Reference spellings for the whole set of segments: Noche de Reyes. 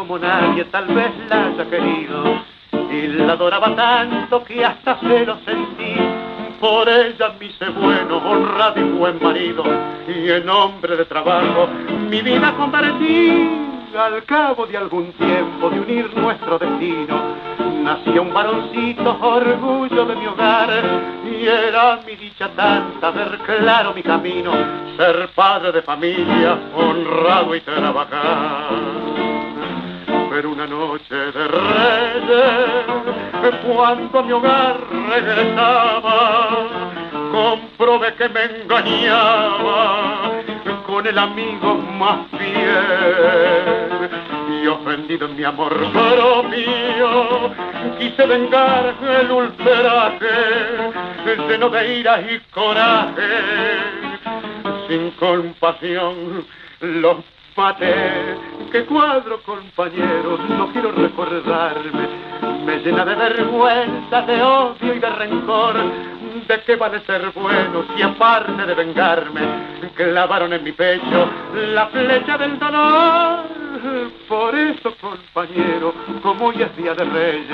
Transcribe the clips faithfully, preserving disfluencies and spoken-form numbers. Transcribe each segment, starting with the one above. como nadie tal vez la haya querido, y la adoraba tanto que hasta celo sentí. Por ella me hice bueno, honrado y buen marido, y en nombre de trabajo mi vida compartí. Al cabo de algún tiempo de unir nuestro destino, nació un varoncito, orgullo de mi hogar, y era mi dicha tanta ver claro mi camino, ser padre de familia, honrado y trabajar. Pero una noche de reyes, cuando a mi hogar regresaba, comprobé que me engañaba con el amigo más fiel, y ofendido en mi amor propio, quise vengar el ultraje, lleno de ira y coraje, sin compasión los maté. Qué cuadro, compañeros, no quiero recordarme, me llena de vergüenza, de odio y de rencor. ¿De qué vale ser bueno si aparte de vengarme clavaron en mi pecho la flecha del dolor? Por eso, compañero, como hoy es día de reyes,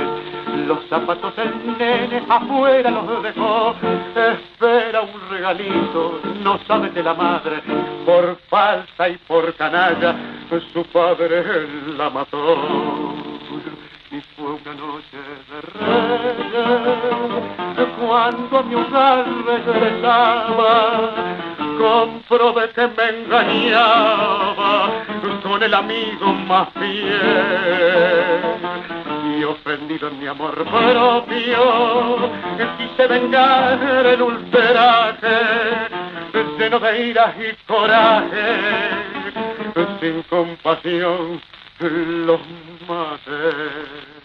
los zapatos del nene afuera los dejó. Espera un regalito, no sabe de la madre, por falsa y por canalla su padre la mató. Y fue una noche de reyes, cuando a mi hogar regresaba, comprobé que me engañaba con el amigo más fiel, y ofendido en mi amor propio, quise vengar el ultraje, lleno de ira y coraje, sin compasión los maté.